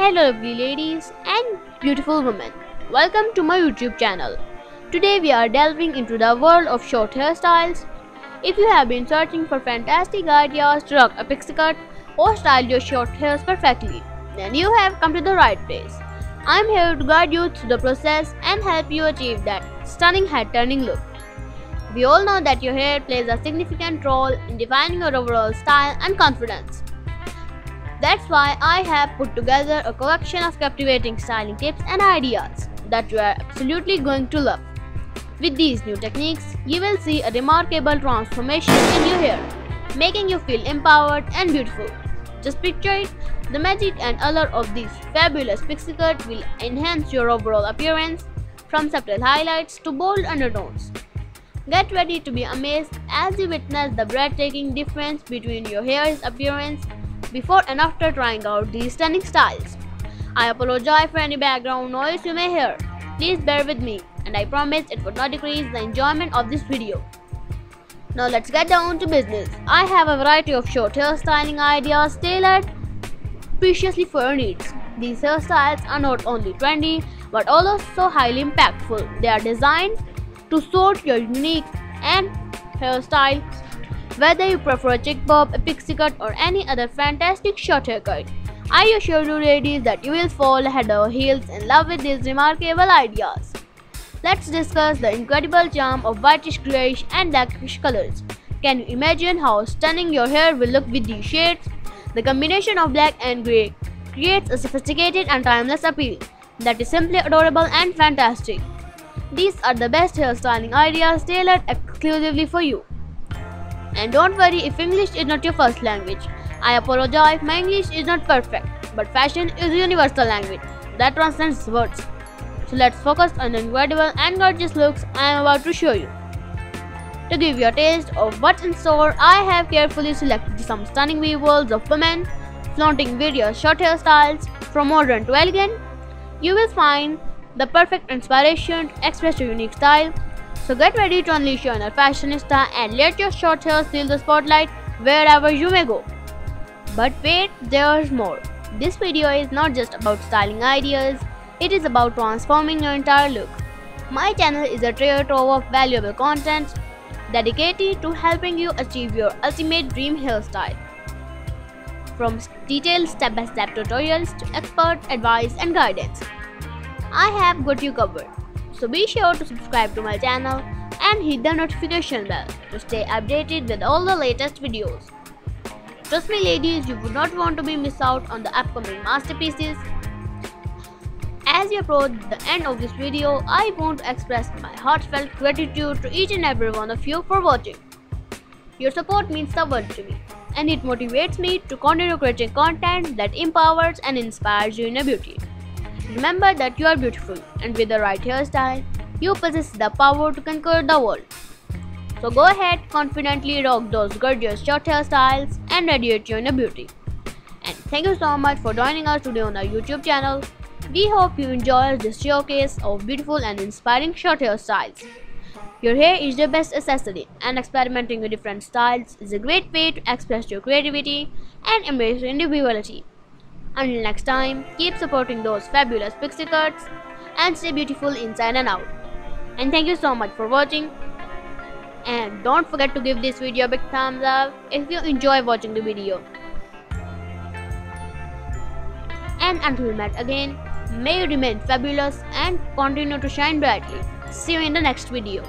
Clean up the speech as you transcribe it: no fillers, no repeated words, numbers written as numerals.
Hello lovely ladies and beautiful women, welcome to my YouTube channel. Today we are delving into the world of short hairstyles. If you have been searching for fantastic ideas to rock a pixie cut or style your short hairs perfectly, then you have come to the right place. I'm here to guide you through the process and help you achieve that stunning head-turning look. We all know that your hair plays a significant role in defining your overall style and confidence. That's why I have put together a collection of captivating styling tips and ideas that you are absolutely going to love. With these new techniques, you will see a remarkable transformation in your hair, making you feel empowered and beautiful. Just picture it, the magic and allure of these fabulous pixie cut will enhance your overall appearance, from subtle highlights to bold undertones. Get ready to be amazed as you witness the breathtaking difference between your hair's appearance before and after trying out these stunning styles. I apologize for any background noise you may hear. Please bear with me, and I promise it would not decrease the enjoyment of this video. Now let's get down to business. I have a variety of short hair styling ideas tailored preciously for your needs. These hairstyles are not only trendy but also highly impactful. They are designed to sort your unique and hairstyle. Whether you prefer a chick bob, a pixie cut or any other fantastic short haircut, I assure you ladies that you will fall head over heels in love with these remarkable ideas. Let's discuss the incredible charm of whitish, grayish and blackish colors. Can you imagine how stunning your hair will look with these shades? The combination of black and grey creates a sophisticated and timeless appeal that is simply adorable and fantastic. These are the best hairstyling ideas tailored exclusively for you. And don't worry if English is not your first language. I apologize if my English is not perfect, but fashion is a universal language that transcends words. So let's focus on the incredible and gorgeous looks I am about to show you. To give you a taste of what's in store, I have carefully selected some stunning visuals of women flaunting various short hairstyles from modern to elegant. You will find the perfect inspiration to express your unique style. So get ready to unleash your inner fashionista and let your short hair steal the spotlight wherever you may go. But wait, there's more. This video is not just about styling ideas, it is about transforming your entire look. My channel is a treasure trove of valuable content dedicated to helping you achieve your ultimate dream hairstyle. From detailed step-by-step tutorials to expert advice and guidance, I have got you covered. So be sure to subscribe to my channel and hit the notification bell to stay updated with all the latest videos. Trust me ladies, you would not want to be missed out on the upcoming masterpieces. As we approach the end of this video, I want to express my heartfelt gratitude to each and every one of you for watching. Your support means the world to me, and it motivates me to continue creating content that empowers and inspires you in your beauty. Remember that you are beautiful, and with the right hairstyle, you possess the power to conquer the world. So go ahead, confidently rock those gorgeous short hairstyles and radiate your inner beauty. And thank you so much for joining us today on our YouTube channel. We hope you enjoyed this showcase of beautiful and inspiring short hairstyles. Your hair is your best accessory, and experimenting with different styles is a great way to express your creativity and embrace your individuality. Until next time, keep supporting those fabulous pixie cuts and stay beautiful inside and out. And thank you so much for watching. And don't forget to give this video a big thumbs up if you enjoy watching the video. And until we met again, may you remain fabulous and continue to shine brightly. See you in the next video.